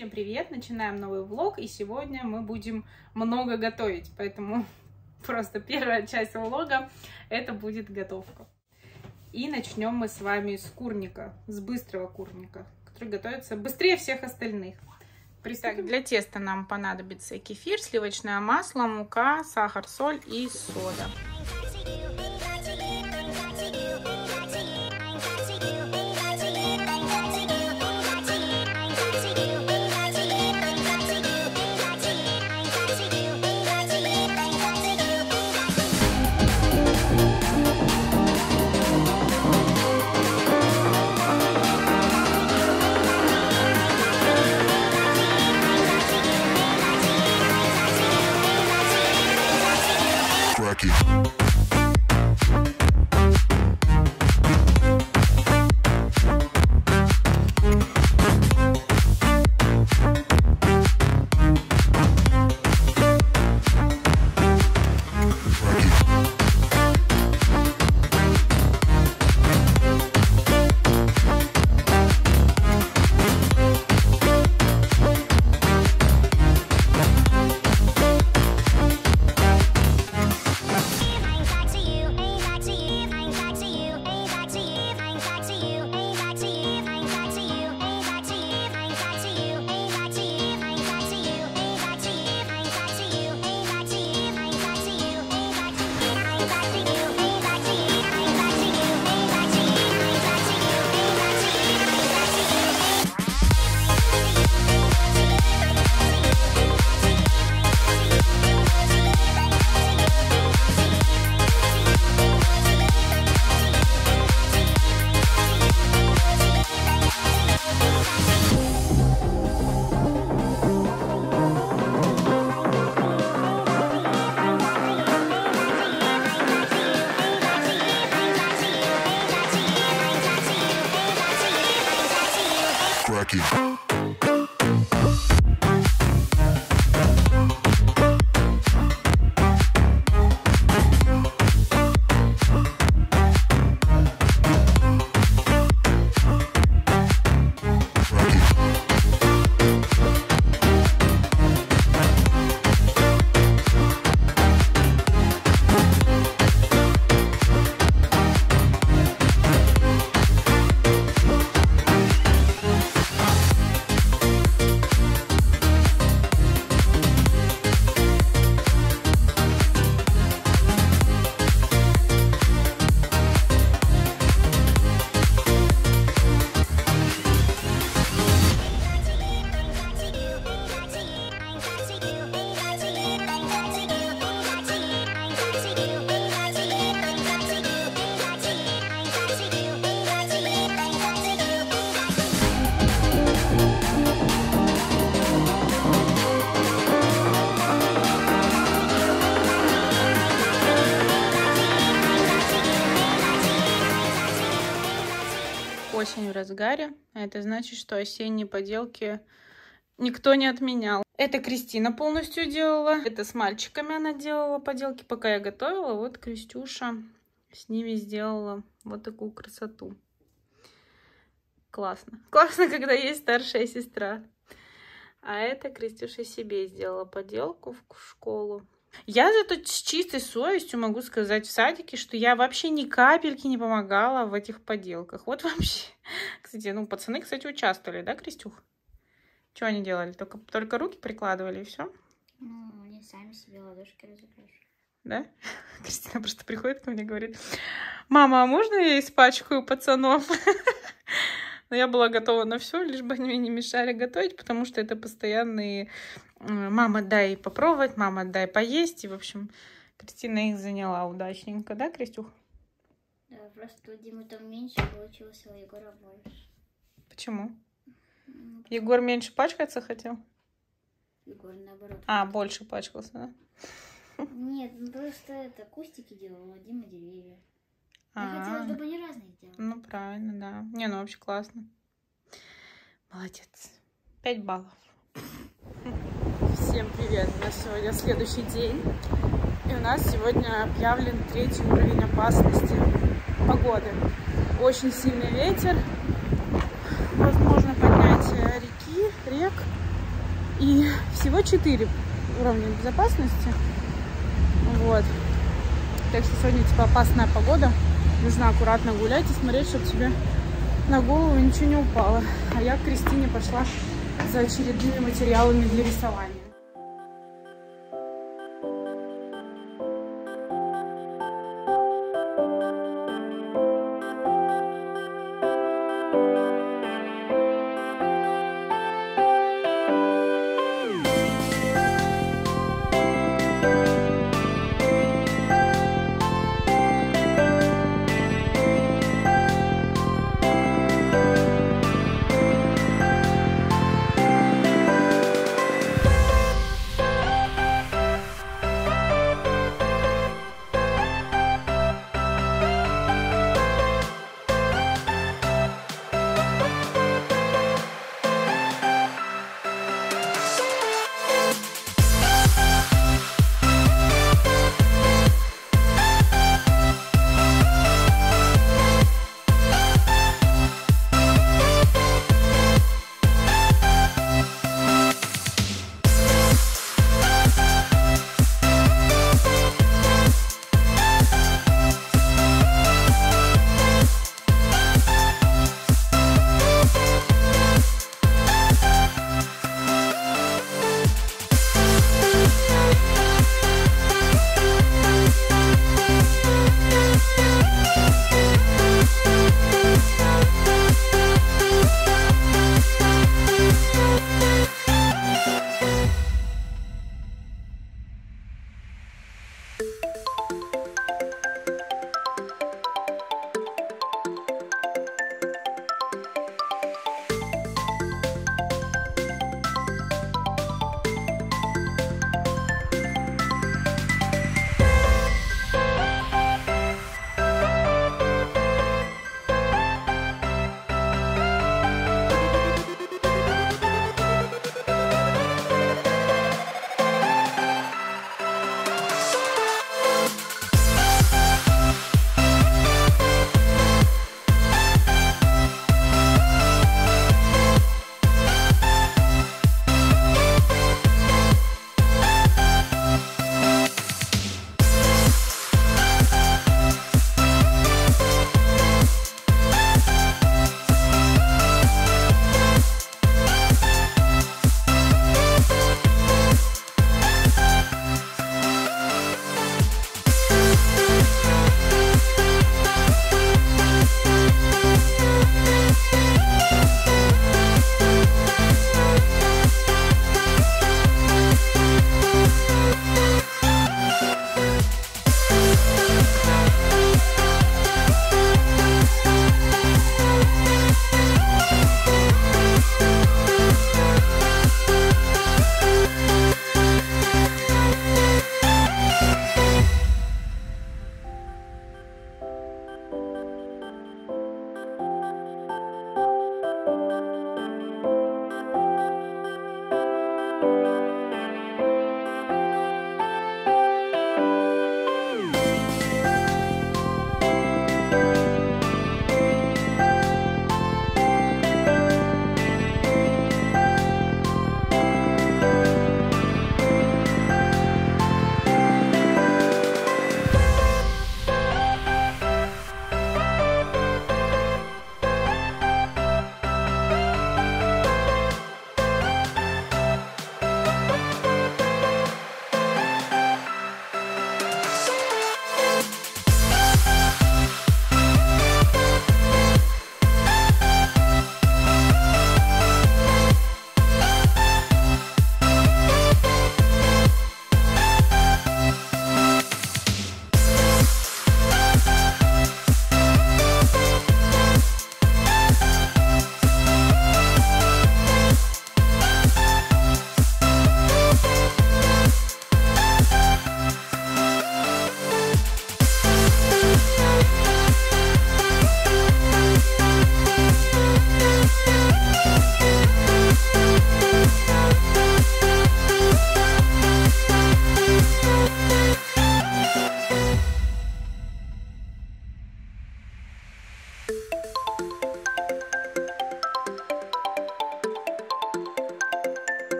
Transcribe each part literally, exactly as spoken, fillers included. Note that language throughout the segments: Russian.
Всем привет! Начинаем новый влог, и сегодня мы будем много готовить, поэтому просто первая часть влога это будет готовка. И начнем мы с вами с курника, с быстрого курника, который готовится быстрее всех остальных. Итак, для теста нам понадобится кефир, сливочное масло, мука, сахар, соль и сода. Осень в разгаре, а это значит, что осенние поделки никто не отменял. Это Кристина полностью делала, это с мальчиками она делала поделки, пока я готовила. Вот Кристюша с ними сделала вот такую красоту. Классно. Классно, когда есть старшая сестра. А это Кристюша себе сделала поделку в школу. Я зато с чистой совестью могу сказать в садике, что я вообще ни капельки не помогала в этих поделках. Вот вообще. Кстати, ну пацаны, кстати, участвовали, да, Кристюх? Чего они делали? Только, только руки прикладывали и все? Ну, они сами себе ладошки разукрашивали. Да? Кристина просто приходит ко мне и говорит: мама, а можно я испачкаю пацанов? Но я была готова на все, лишь бы они мне не мешали готовить, потому что это постоянные «мама, дай попробовать», «мама, дай поесть». И, в общем, Кристина их заняла удачненько, да, Кристюх? Да, просто у Димы там меньше получилось, а у Егора больше. Почему? Ну, Егор меньше пачкаться хотел? Егор, наоборот. А, больше пачкался, да? Нет, ну просто это кустики делала, Дима деревья. Я хотела, чтобы они разные делали. Ну, правильно, да. Не, ну вообще классно. Молодец. Пять баллов. Всем привет. У нас сегодня следующий день. И у нас сегодня объявлен третий уровень опасности погоды. Очень сильный ветер. Возможно поднятие реки, рек. И всего четыре уровня безопасности. Вот. Так что сегодня типа опасная погода. Нужно аккуратно гулять и смотреть, чтобы тебе на голову ничего не упало. А я к Кристине пошла за очередными материалами для рисования.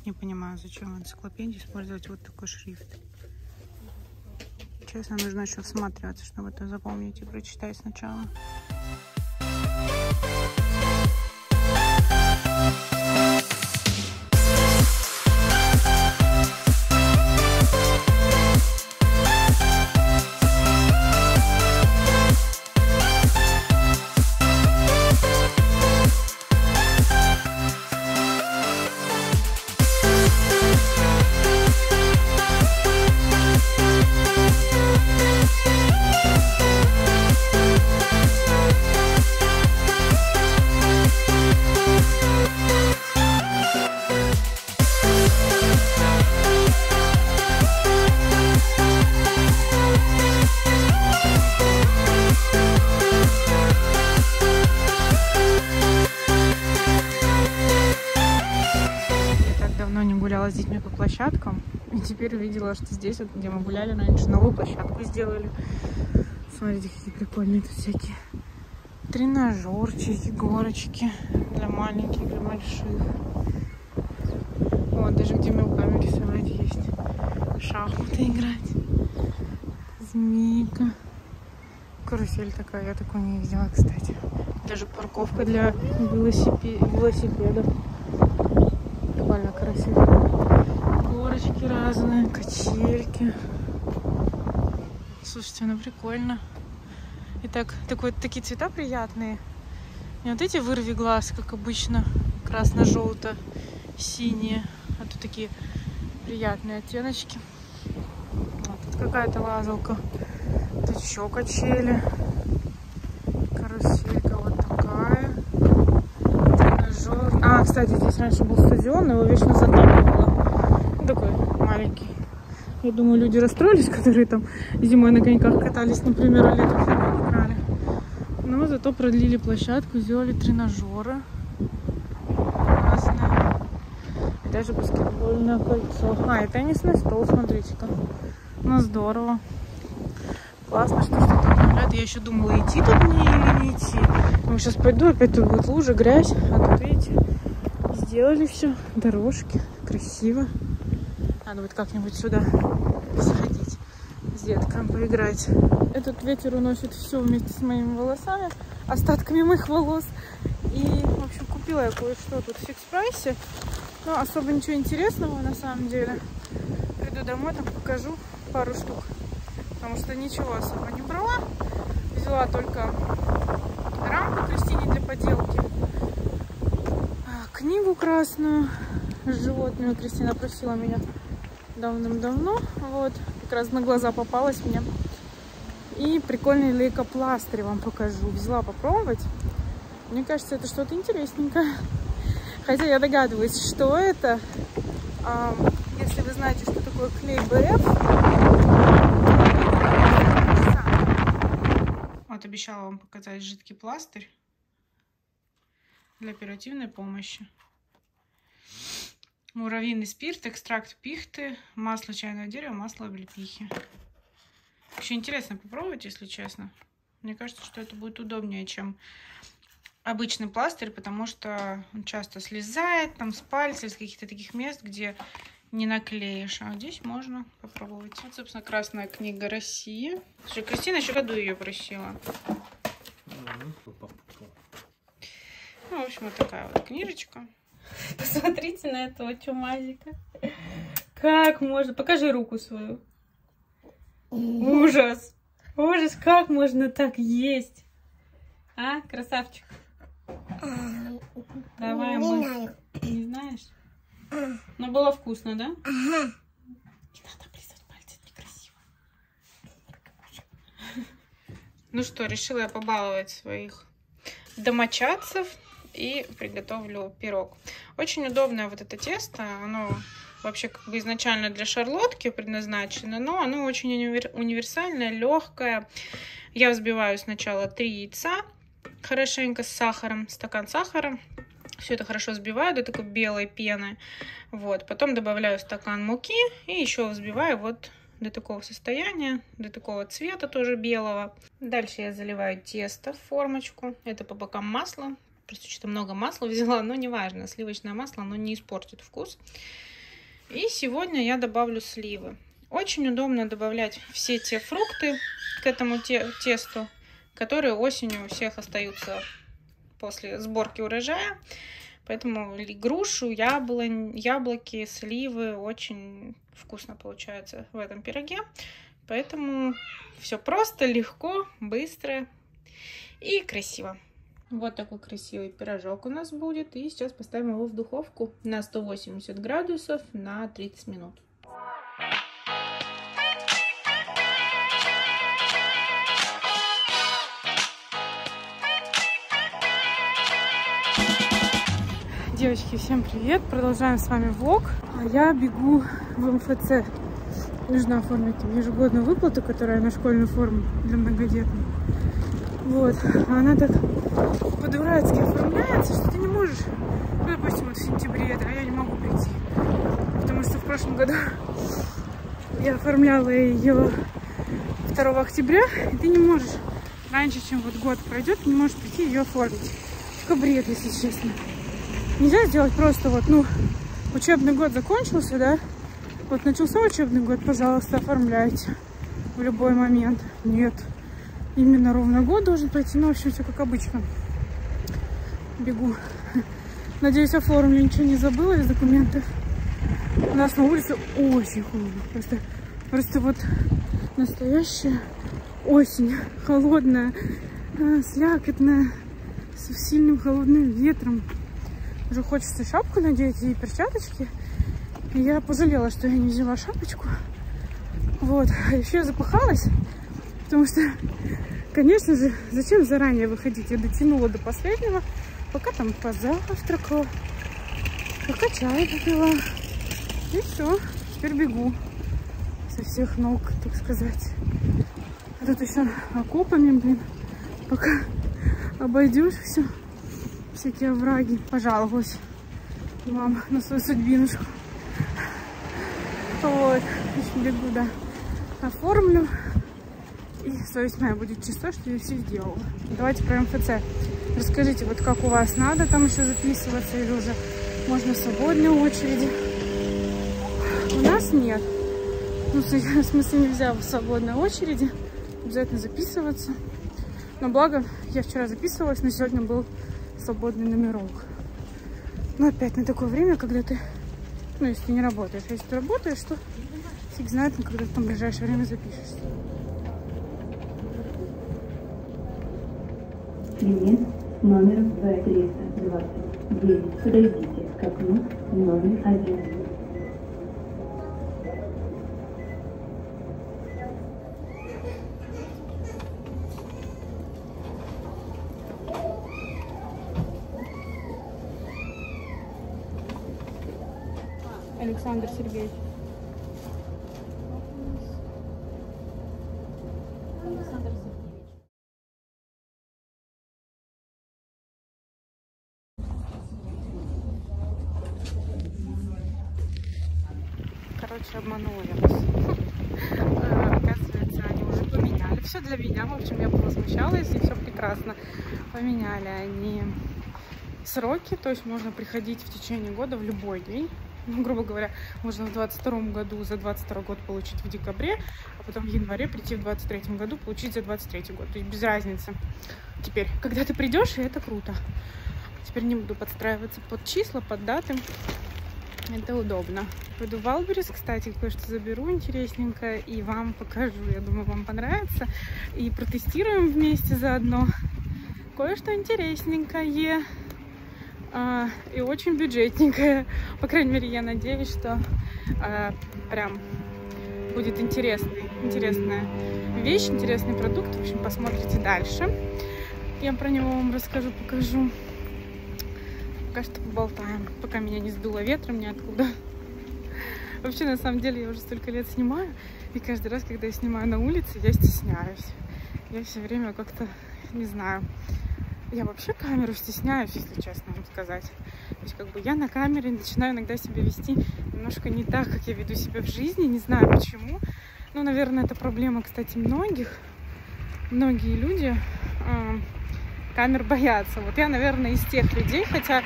вот не понимаю, зачем в энциклопедии использовать вот такой шрифт. Честно, нужно еще всматриваться, чтобы это запомнить и прочитать сначала. С детьми по площадкам, и теперь увидела, что здесь, вот, где мы гуляли раньше, новую площадку сделали. Смотрите, какие прикольные тут всякие тренажерчики, горочки для маленьких, для больших. Вот, даже где мелками рисовать есть. Шахматы играть. Змейка. Карусель такая, я такую не видела, кстати. Даже парковка для велосипед... велосипедов. Довольно красиво. Горочки разные, качельки. Слушайте, ну прикольно. И так, такой, такие цвета приятные. Не вот эти вырви глаз, как обычно, красно-желто-синие. А тут такие приятные оттеночки. Вот, тут какая-то лазалка. Тут еще качели. Каруселька вот такая. А, кстати, здесь раньше был стадион, его вечно затапливало. Такой маленький. Я думаю, люди расстроились, которые там зимой на коньках катались, например, а летом играли. Но зато продлили площадку, сделали тренажеры. Классно. Даже баскетбольное кольцо. А, и теннисный стол, смотрите-ка. Ну, здорово. Классно, что что-то обновляют. Я еще думала, идти тут мне или не идти. Ну, сейчас пойду, опять тут будет лужа, грязь. А тут, видите, сделали все. Дорожки. Красиво. Надо будет как-нибудь сюда сходить. С детками поиграть. Этот ветер уносит все вместе с моими волосами. Остатками моих волос. И, в общем, купила я кое-что тут в Фикс Прайсе. Но особо ничего интересного, на самом деле. Приду домой, там покажу пару штук. Потому что ничего особо не брала. Взяла только рамку Кристине для поделки. Книгу красную с животными. Кристина просила меня давным-давно. Вот. Как раз на глаза попалась мне. И прикольный лейкопластырь вам покажу. Взяла попробовать. Мне кажется, это что-то интересненькое. Хотя я догадываюсь, что это. Если вы знаете, что такое клей бэ эф... Обещала вам показать жидкий пластырь для оперативной помощи. Муравьиный спирт, экстракт пихты, масло чайного дерева, масло облепихи. Очень интересно попробовать, если честно. Мне кажется, что это будет удобнее, чем обычный пластырь, потому что он часто слезает там с пальца, из каких-то таких мест, где не наклеишь. А здесь можно попробовать. Вот, собственно, красная книга России. Слушай, Кристина еще году ее просила. Ну, в общем, вот такая вот книжечка. Посмотрите на этого чумазика. Как можно... Покажи руку свою. Ужас. Ужас, как можно так есть? А, красавчик? Давай, мой. Не знаешь? Ну, было вкусно, да? Ага. Не надо облизывать пальцы, это некрасиво. Ну что, решила я побаловать своих домочадцев и приготовлю пирог. Очень удобное вот это тесто, оно вообще как бы изначально для шарлотки предназначено, но оно очень универ... универсальное, легкое. Я взбиваю сначала три яйца хорошенько с сахаром, стакан сахара. Все это хорошо взбиваю до такой белой пены. Вот. Потом добавляю стакан муки и еще взбиваю вот до такого состояния, до такого цвета тоже белого. Дальше я заливаю тесто в формочку. Это по бокам масло. Просто что-то много масла взяла, но неважно. Сливочное масло, оно не испортит вкус. И сегодня я добавлю сливы. Очень удобно добавлять все те фрукты к этому те- тесту, которые осенью у всех остаются после сборки урожая. Поэтому грушу, яблонь, яблоки, сливы очень вкусно получаются в этом пироге. Поэтому все просто, легко, быстро и красиво. Вот такой красивый пирожок у нас будет. И сейчас поставим его в духовку на сто восемьдесят градусов на тридцать минут. Девочки, всем привет! Продолжаем с вами влог. А я бегу в МФЦ. Нужно оформить ежегодную выплату, которая на школьную форму для многодетных. Вот. А она так по-дурацки оформляется, что ты не можешь. Ну, допустим, вот в сентябре, да, я не могу прийти. Потому что в прошлом году я оформляла ее второго октября, и ты не можешь раньше, чем вот год пройдет, не можешь прийти ее оформить. Только бред, если честно. Нельзя сделать просто вот, ну, учебный год закончился, да? Вот начался учебный год, пожалуйста, оформляйте в любой момент. Нет, именно ровно год должен пройти, но, в общем, все как обычно. Бегу. Надеюсь, оформлю, ничего не забыла из документов. У нас на улице очень холодно, просто, просто вот настоящая осень, холодная, слякотная, с сильным холодным ветром. Уже хочется шапку надеть и перчаточки. И я пожалела, что я не взяла шапочку. Вот. Еще я запыхалась. Потому что, конечно же, зачем заранее выходить? Я дотянула до последнего. Пока там позавтракала. Пока чай попила. И все. Теперь бегу. Со всех ног, так сказать. А тут еще окопами, блин. Пока обойдешь все. Всякие овраги. Пожаловалась мама на свою судьбинушку. Вот. Еще бегу, да. Оформлю. И совесть моя будет чистой, что я все сделала. Давайте про МФЦ. Расскажите, вот как у вас, надо там еще записываться или уже можно в свободной очереди? У нас нет. Ну, в смысле, нельзя в свободной очереди. Обязательно записываться. Но благо, я вчера записывалась, но сегодня был свободный номерок. Но опять на такое время, когда ты, ну, если ты не работаешь, а если ты работаешь, то фиг знает, когда ты там в ближайшее время запишешься. Привет, номер два триста двадцать девять. Подойдите к окну номер один. Александр Сергеевич. Александр Сергеевич. Короче, обманула я вас. Оказывается, они уже поменяли все для меня. В общем, я возмущалась, и все прекрасно. Поменяли они сроки, то есть можно приходить в течение года в любой день. Ну, грубо говоря, можно в двадцать втором году за двадцать второй год получить в декабре, а потом в январе прийти в двадцать третьем году получить за двадцать третий год. То есть без разницы. Теперь, когда ты придешь, и это круто. Теперь не буду подстраиваться под числа, под даты. Это удобно. Пойду в Wildberries, кстати, кое-что заберу интересненькое и вам покажу. Я думаю, вам понравится. И протестируем вместе заодно. Кое-что интересненькое. И очень бюджетненькая. По крайней мере, я надеюсь, что э, прям будет интересный, интересная вещь, интересный продукт. В общем, посмотрите дальше. Я про него вам расскажу, покажу. Пока что поболтаем, пока меня не сдуло ветром ниоткуда. Вообще, на самом деле, я уже столько лет снимаю, и каждый раз, когда я снимаю на улице, я стесняюсь. Я все время как-то, не знаю... Я вообще камеру стесняюсь, если честно вам сказать. То есть, как бы я на камере начинаю иногда себя вести немножко не так, как я веду себя в жизни. Не знаю почему. Ну, наверное, это проблема, кстати, многих. Многие люди э, камер боятся. Вот я, наверное, из тех людей, хотя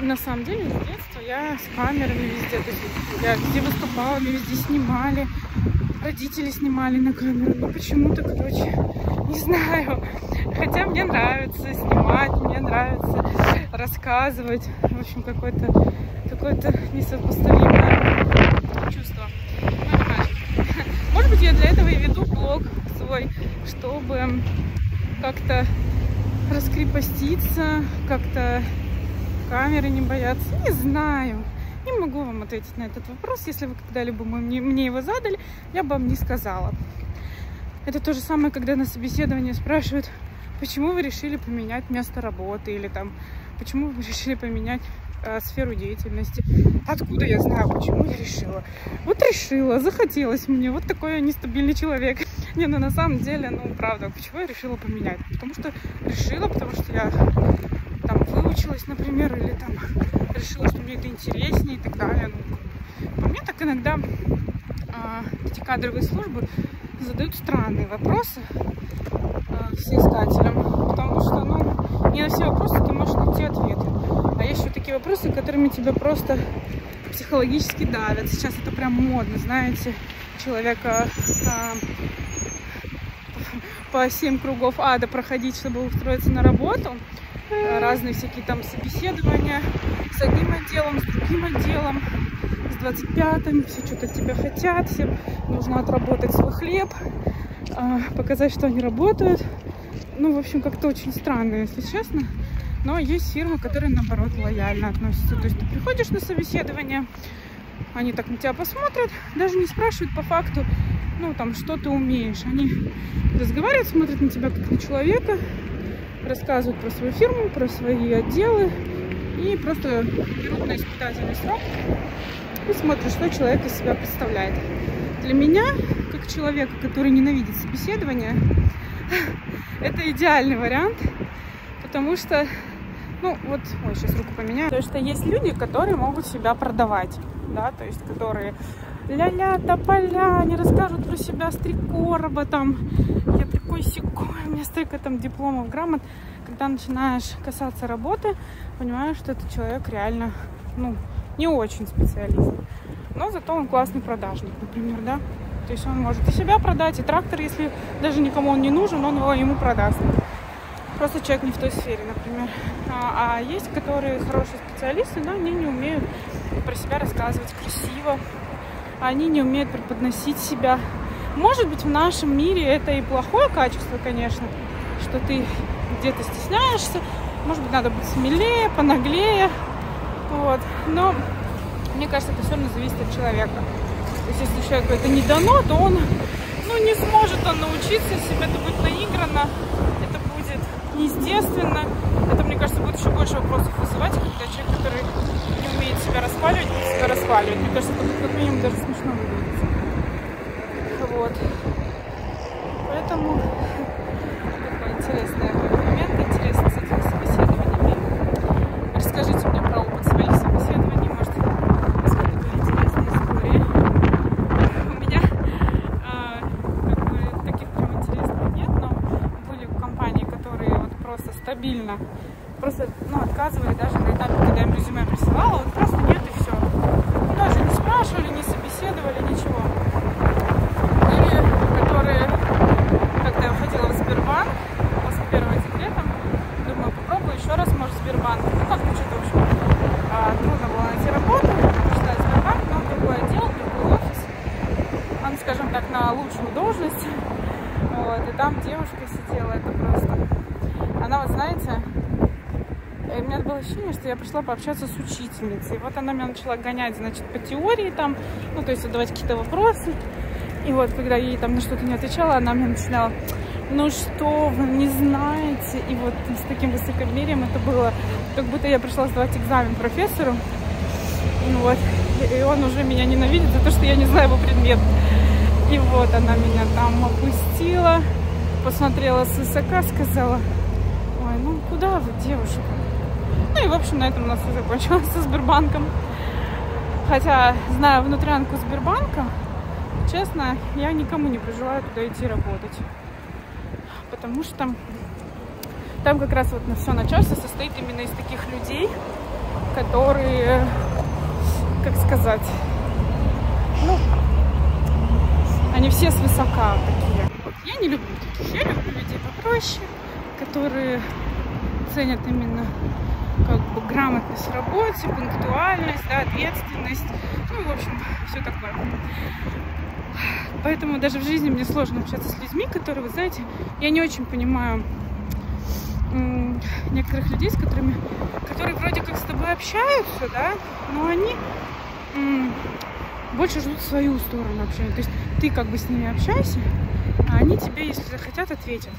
на самом деле с детства я с камерами везде, то есть я везде выступала, меня везде снимали, родители снимали на камеру, но почему-то, короче, не знаю. Хотя мне нравится снимать, мне нравится рассказывать, в общем, какое-то какое-то несопоставимое чувство. Может быть, я для этого и веду блог свой, чтобы как-то раскрепоститься, как-то камеры не бояться. Не знаю. Не могу вам ответить на этот вопрос. Если вы когда-либо мне, мне его задали, я бы вам не сказала. Это то же самое, когда на собеседовании спрашивают, почему вы решили поменять место работы, или там, почему вы решили поменять э, сферу деятельности. Откуда я знаю, почему я решила? Вот решила, захотелось мне. Вот такой я нестабильный человек. Не, ну на самом деле, ну правда, почему я решила поменять? Потому что решила, потому что я там выучилась, например, или там решила, что мне это интереснее и так далее. Ну, по мне так иногда а, эти кадровые службы задают странные вопросы а, соискателям, потому что ну, не на все вопросы ты можешь найти ответы. А есть еще такие вопросы, которыми тебя просто психологически давят. Сейчас это прям модно, знаете, человека... А, по семь кругов ада проходить, чтобы устроиться на работу. Разные всякие там собеседования с одним отделом, с другим отделом, с двадцать пятым. Все что-то от тебя хотят, всем нужно отработать свой хлеб, показать, что они работают. Ну, в общем, как-то очень странно, если честно. Но есть фирмы, которые, наоборот, лояльно относятся. То есть ты приходишь на собеседование, они так на тебя посмотрят, даже не спрашивают по факту, ну, там, что ты умеешь. Они разговаривают, смотрят на тебя как на человека, рассказывают про свою фирму, про свои отделы и просто берут на испытательный срок и смотрят, что человек из себя представляет. Для меня, как человека, который ненавидит собеседование, это идеальный вариант, потому что, ну, вот, ой, сейчас руку поменяю, потому что есть люди, которые могут себя продавать, да, то есть, которые... ля-ля, тополя, они расскажут про себя с три короба, там, я такой-сякой, у меня столько там дипломов, грамот. Когда начинаешь касаться работы, понимаешь, что этот человек реально, ну, не очень специалист, но зато он классный продажник, например, да, то есть он может и себя продать, и трактор, если даже никому он не нужен, он его ему продаст. Просто человек не в той сфере, например. А, а есть, которые хорошие специалисты, но они не умеют про себя рассказывать красиво, они не умеют преподносить себя. Может быть, в нашем мире это и плохое качество, конечно, что ты где-то стесняешься, может быть, надо быть смелее, понаглее, вот. Но, мне кажется, это все равно зависит от человека. То есть, если человеку это не дано, то он, ну, не сможет он научиться, если это будет наиграно, это будет неестественно, это, мне кажется, будет еще больше вопросов вызывать, когда человек, который не умеет себя распаливать, будет себя распаливать. Мне кажется, это как минимум даже смешно выглядит. Вот. Поэтому такой интересный момент, интересно с этими собеседованиями. Расскажите мне про опыт своих собеседований, может, у вас какие-то интересные истории. У меня э, как бы таких прям интересных нет, но были компании, которые вот просто стабильно, просто ну, отказывали даже на этапе, когда я им резюме присылала, вот просто нет и все. Даже не спрашивали, не собеседовали, ничего. Что я пришла пообщаться с учительницей. Вот она меня начала гонять, значит, по теории там, ну, то есть задавать какие-то вопросы. И вот, когда ей там на что-то не отвечала, она мне начинала: ну что вы не знаете? И вот с таким высокомерием это было, как будто я пришла сдавать экзамен профессору. Вот. И он уже меня ненавидит за то, что я не знаю его предмет. И вот она меня там опустила, посмотрела свысока, сказала: ой, ну куда вы, девушка? Ну и, в общем, на этом у нас и закончилось со Сбербанком. Хотя, зная внутрянку Сбербанка, честно, я никому не пожелаю туда идти работать. Потому что Там как раз вот на все начальство состоит именно из таких людей, которые, как сказать, ну, они все свысока такие. Я не люблю таких, я люблю людей попроще, которые ценят именно как бы грамотность в работе, пунктуальность, да, ответственность, ну, в общем, все такое. Поэтому даже в жизни мне сложно общаться с людьми, которые, вы знаете, я не очень понимаю некоторых людей, с которыми, которые вроде как с тобой общаются, да, но они больше ждут свою сторону общения. То есть ты как бы с ними общайся, а они тебе, если захотят, ответят.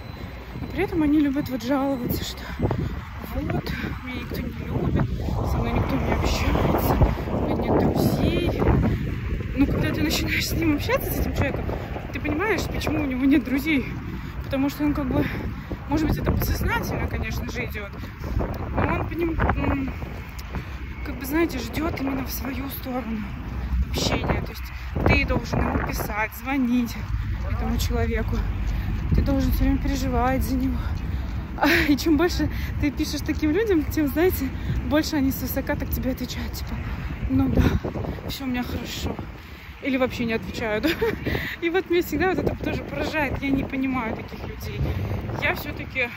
Но при этом они любят вот жаловаться, что вот, меня никто не любит, со мной никто не общается, у меня нет друзей. Ну, когда ты начинаешь с ним общаться, с этим человеком, ты понимаешь, почему у него нет друзей. Потому что он как бы, может быть, это подсознательно, конечно же, идет. Но он по ним, как бы, знаете, ждет именно в свою сторону общения. То есть ты должен ему писать, звонить этому человеку. Ты должен все время переживать за него. И чем больше ты пишешь таким людям, тем, знаете, больше они свысока так тебе отвечают. Типа, ну да, все у меня хорошо. Или вообще не отвечают. И вот меня всегда вот это тоже поражает. Я не понимаю таких людей. Я все-таки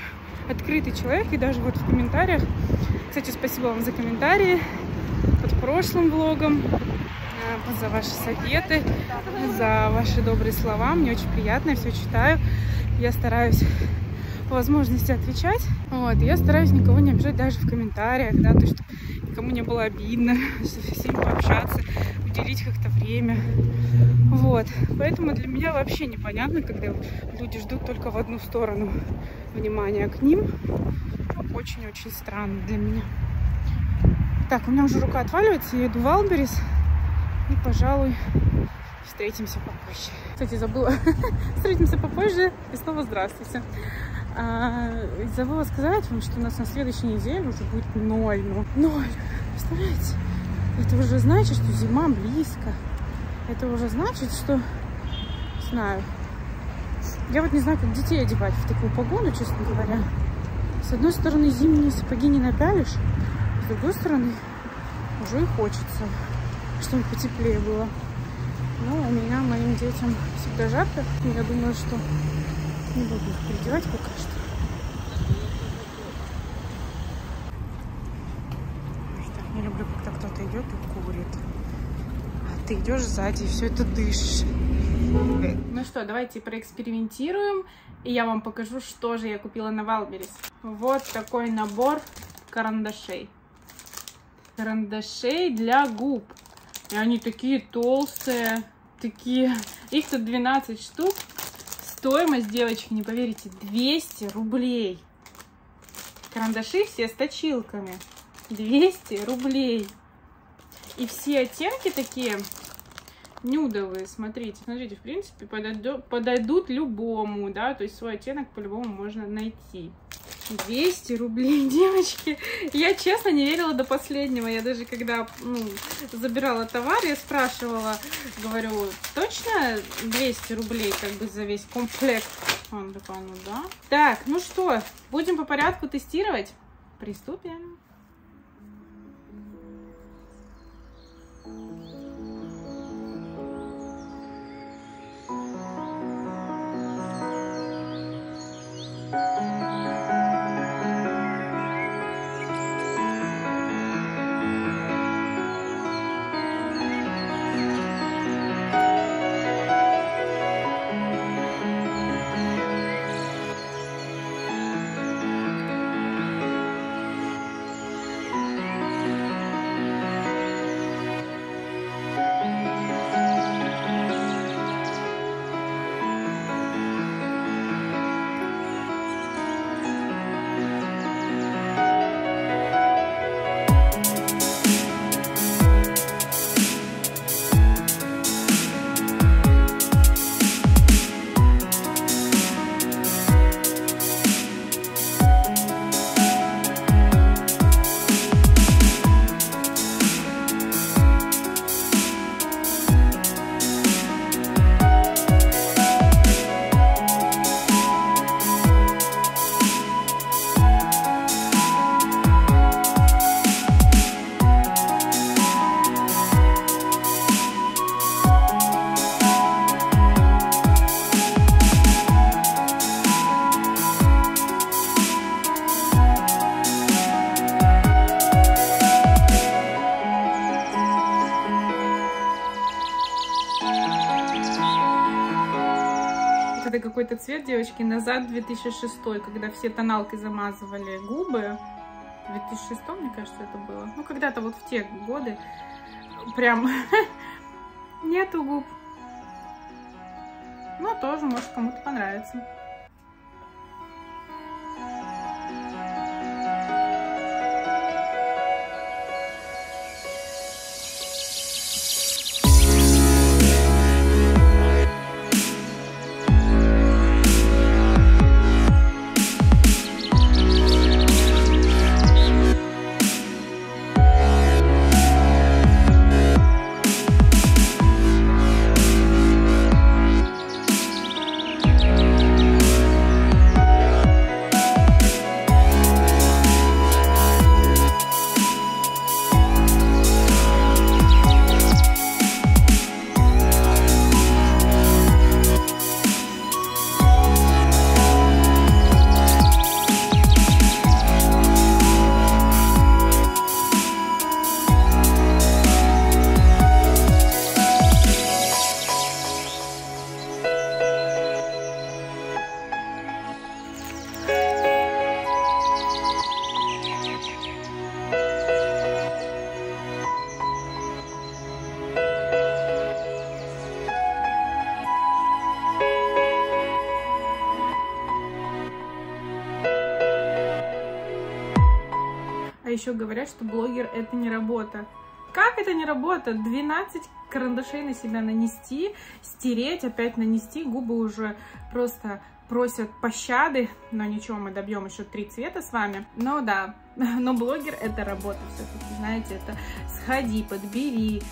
открытый человек. И даже вот в комментариях... Кстати, спасибо вам за комментарии под прошлым влогом, за ваши советы, за ваши добрые слова. Мне очень приятно, я все читаю. Я стараюсь по возможности отвечать. Вот. Я стараюсь никого не обижать даже в комментариях, да, то есть никому не было обидно, чтобы с ним пообщаться, уделить как-то время. Вот. Поэтому для меня вообще непонятно, когда люди ждут только в одну сторону внимания к ним. Очень-очень странно для меня. Так, у меня уже рука отваливается, я иду в Вайлдберриз. И, пожалуй, встретимся попозже. Кстати, забыла. Встретимся попозже и снова здравствуйте. А, забыла сказать вам, что у нас на следующей неделе уже будет ноль. Ноль. Представляете? Это уже значит, что зима близко. Это уже значит, что... Не знаю. Я вот не знаю, как детей одевать в такую погоду, честно говоря. С одной стороны, зимние сапоги не напялишь. С другой стороны, уже и хочется, чтобы потеплее было. Но у меня, моим детям всегда жарко. Я думаю, что не буду их переодевать пока что. Я люблю, когда кто-то идет и курит. А ты идешь сзади и все это дышишь. Ну что, давайте проэкспериментируем. И я вам покажу, что же я купила на Вайлдберриз. Вот такой набор карандашей. Карандашей для губ. И они такие толстые, такие. Их тут двенадцать штук. Стоимость, девочки, не поверите, двести рублей. Карандаши все с точилками. двести рублей. И все оттенки такие нюдовые. Смотрите, смотрите, в принципе, подойдут любому, да, то есть свой оттенок по-любому можно найти. двести рублей, девочки. Я, честно, не верила до последнего. Я даже, когда ну, забирала товар, я спрашивала, говорю, точно двести рублей как бы за весь комплект? Он такой, ну да. Так, ну что, будем по порядку тестировать? Приступим. какой-то цвет, девочки, назад, две тысячи шестой, когда все тоналкой замазывали губы. В две тысячи шестом, мне кажется, это было. Ну, когда-то вот в те годы прям нету губ. Но тоже, может, кому-то понравится. Еще говорят, что блогер — это не работа. Как это не работа? двенадцать карандашей на себя нанести, стереть, опять нанести. Губы уже просто просят пощады. Но ничего, мы добьем еще три цвета с вами. Но да, но блогер — это работа. Все-таки, знаете, это сходи, подбери,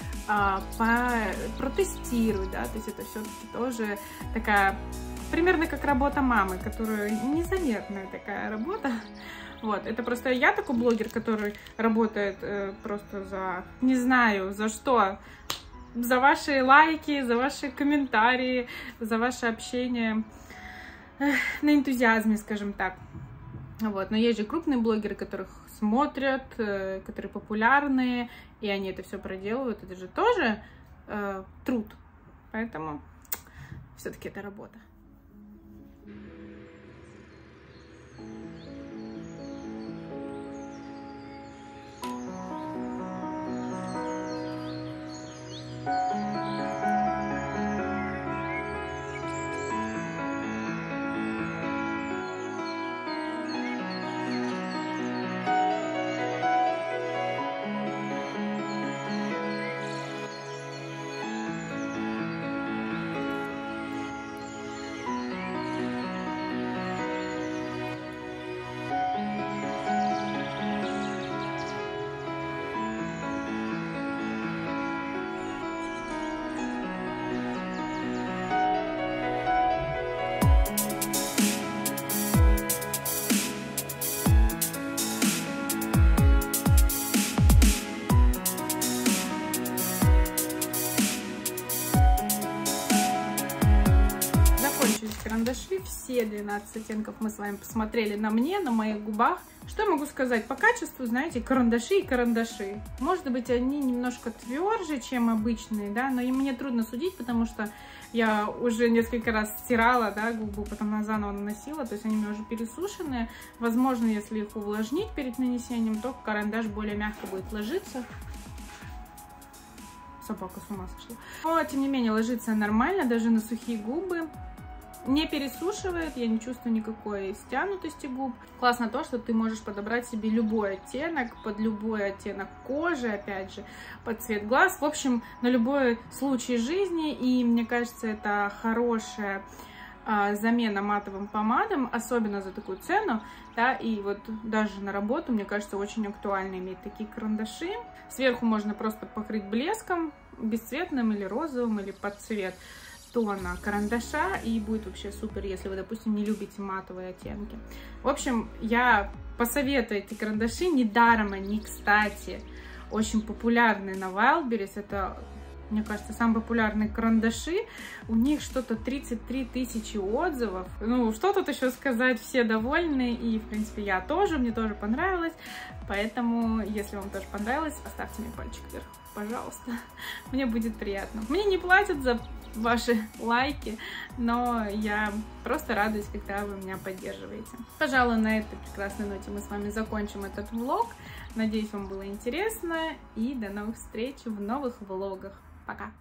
протестируй, да, то есть это все-таки тоже такая... Примерно как работа мамы, которая незаметная такая работа. Вот, это просто я такой блогер, который работает э, просто за, не знаю, за что. За ваши лайки, за ваши комментарии, за ваше общение э, на энтузиазме, скажем так. Вот, но есть же крупные блогеры, которых смотрят, э, которые популярные, и они это все проделывают. Это же тоже э, труд, поэтому все-таки это работа. Карандаши, все двенадцать оттенков мы с вами посмотрели на мне, на моих губах. Что я могу сказать по качеству, знаете, карандаши и карандаши. Может быть, они немножко тверже, чем обычные, да, но и мне трудно судить, потому что я уже несколько раз стирала, да, губы, потом заново наносила, то есть они у меня уже пересушенные. Возможно, если их увлажнить перед нанесением, то карандаш более мягко будет ложиться. Собака с ума сошла. Но, тем не менее, ложится нормально, даже на сухие губы. Не пересушивает, я не чувствую никакой стянутости губ. Классно то, что ты можешь подобрать себе любой оттенок, под любой оттенок кожи, опять же, под цвет глаз. В общем, на любой случай жизни, и мне кажется, это хорошая а, замена матовым помадам, особенно за такую цену, да, и вот даже на работу, мне кажется, очень актуально иметь такие карандаши. Сверху можно просто покрыть блеском, бесцветным или розовым, или под цвет тона карандаша, и будет вообще супер, если вы, допустим, не любите матовые оттенки. В общем, я посоветую эти карандаши, недаром они, кстати, очень популярны на Wildberries. Это, мне кажется, самые популярные карандаши. У них что-то тридцать три тысячи отзывов. Ну, что тут еще сказать, все довольны, и, в принципе, я тоже, мне тоже понравилось. Поэтому, если вам тоже понравилось, оставьте мне пальчик вверх, пожалуйста. Мне будет приятно. Мне не платят за ваши лайки, но я просто радуюсь, когда вы меня поддерживаете. Пожалуй, на этой прекрасной ноте мы с вами закончим этот влог. Надеюсь, вам было интересно, и до новых встреч в новых влогах. Пока!